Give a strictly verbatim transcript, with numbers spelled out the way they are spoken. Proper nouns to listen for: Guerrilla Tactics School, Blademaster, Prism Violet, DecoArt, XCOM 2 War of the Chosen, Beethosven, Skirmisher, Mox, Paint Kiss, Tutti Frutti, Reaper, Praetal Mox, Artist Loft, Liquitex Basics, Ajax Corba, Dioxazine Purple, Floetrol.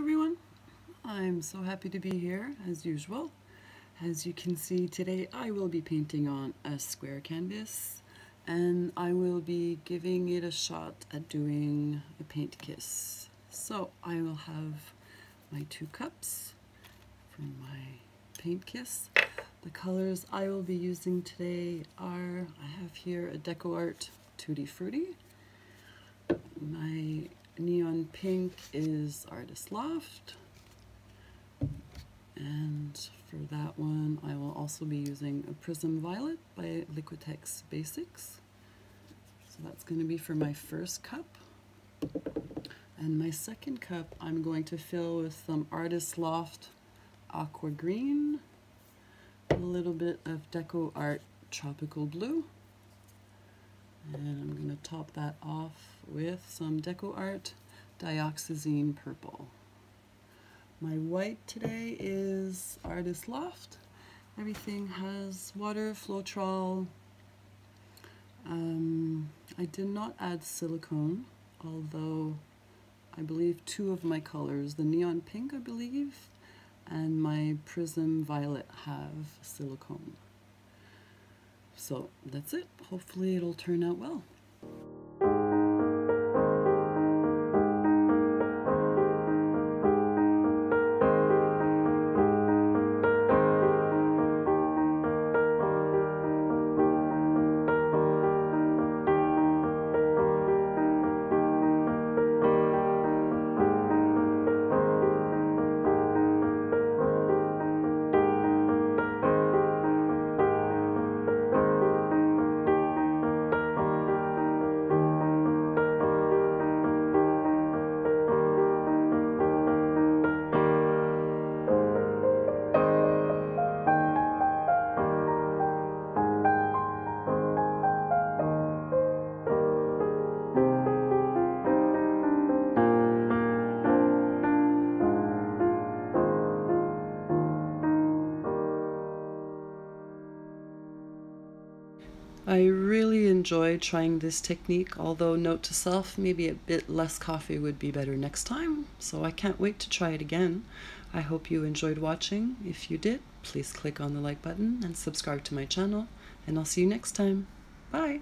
everyone, I'm so happy to be here as usual. As you can see today I will be painting on a square canvas and I will be giving it a shot at doing a paint kiss. So I will have my two cups from my paint kiss. The colors I will be using today are, I have here a DecoArt Tutti Frutti. My neon pink is Artist Loft, and for that one I will also be using a Prism Violet by Liquitex Basics. So that's going to be for my first cup, and my second cup I'm going to fill with some Artist Loft Aqua Green, a little bit of DecoArt Tropical Blue, and I'm going to top that off with some DecoArt Dioxazine Purple. My white today is Artist Loft. Everything has water, Floetrol. Um, I did not add silicone, although I believe two of my colors, the neon pink I believe, and my Prism Violet have silicone. So that's it. Hopefully it'll turn out well. I really enjoy trying this technique, although note to self, maybe a bit less coffee would be better next time. So I can't wait to try it again. I hope you enjoyed watching. If you did, please click on the like button and subscribe to my channel, and I'll see you next time. Bye!